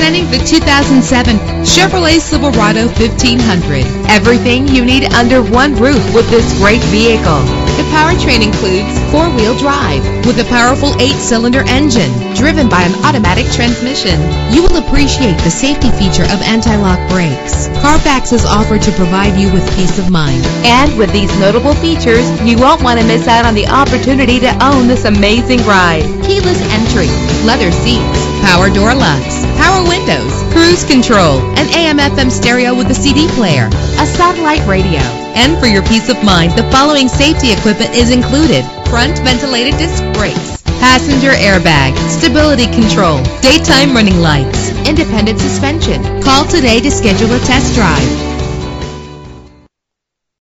presenting the 2007 Chevrolet Silverado 1500. Everything you need under one roof with this great vehicle. The powertrain includes four-wheel drive with a powerful 8-cylinder engine driven by an automatic transmission. You will appreciate the safety feature of anti-lock brakes. Carfax is offered to provide you with peace of mind. And with these notable features, you won't want to miss out on the opportunity to own this amazing ride. Keyless entry, leather seats, power door locks, power windows, cruise control, an AM/FM stereo with a CD player, a satellite radio. And for your peace of mind, the following safety equipment is included: front ventilated disc brakes, passenger airbag, stability control, daytime running lights, independent suspension. Call today to schedule a test drive.